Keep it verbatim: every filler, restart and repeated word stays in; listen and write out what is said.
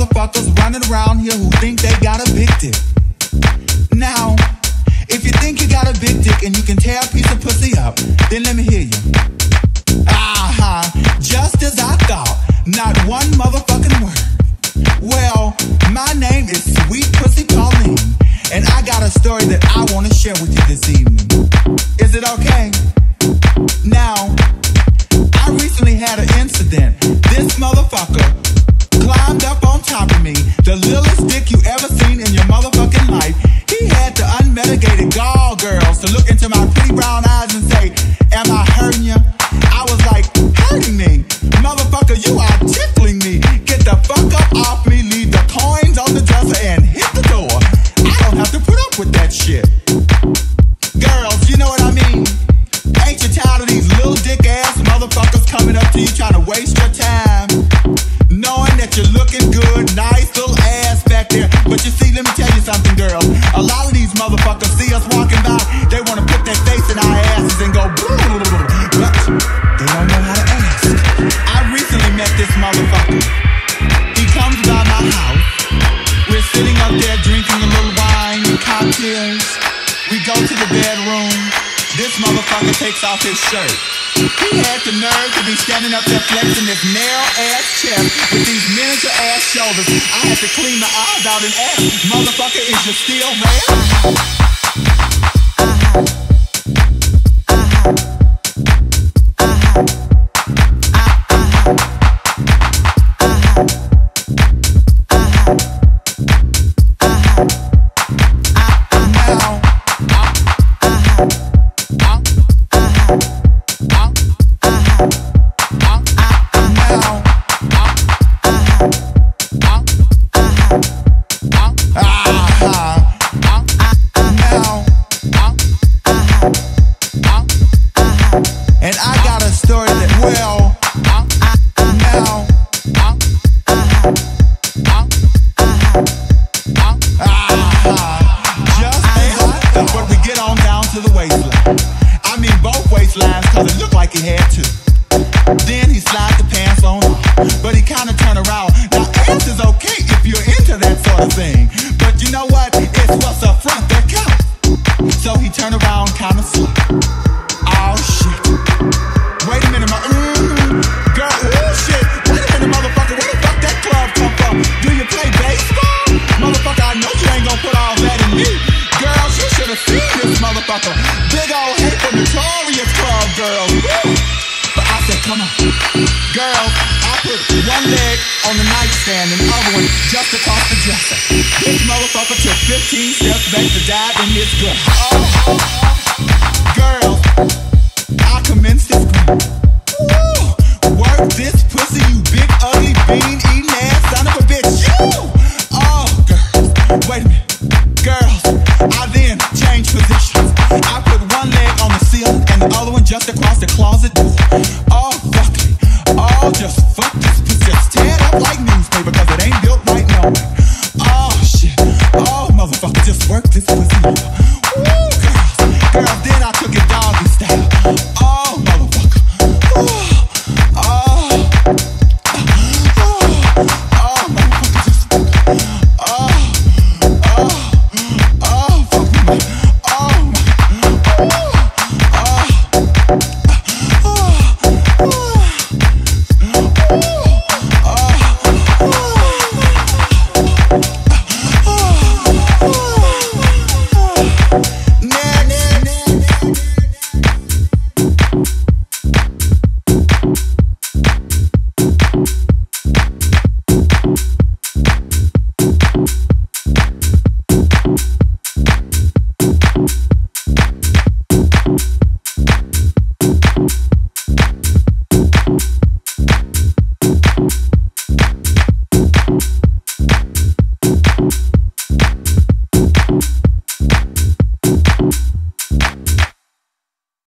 motherfuckers running around here who think they got a big dick. Now, if you think you got a big dick and you can tear a piece of pussy up, then let me hear you. Aha, uh-huh, just as I thought, not one motherfucking word. Well, my name is Sweet Pussy Pauline, and I got a story that I want to share with you this evening. Is it okay? Now, I recently had an incident. This motherfucker climbed up on top of me, the littlest dick you ever seen in your motherfucking life. He had the unmedicated gall girls to look into my pretty brown eyes and say, "Am I hurting you?" I was like, "Hurting me? Motherfucker, you are tickling me. Get the fuck up off me, leave the coins on the dresser and hit the door. I don't have to put up with that shit." Girls, you know what I mean? Ain't you tired of these little dick ass motherfuckers coming up to you trying to waste your time? Knowing that you're looking good, nice little ass back there. But you see, let me tell you something, girls. A lot of these motherfuckers see us walking by, they want to put their face in our asses and go, but they don't know how to ask. I recently met this motherfucker. He comes by my house. We're sitting up there drinking a little wine and cocktails. We go to the bedroom. This motherfucker takes off his shirt. He had the nerve to be standing up there flexing his narrow-ass chest with these miniature-ass shoulders. I had to clean my eyes out and ask, motherfucker, is you still mad? Uh-huh. Uh-huh. Uh-huh. Work this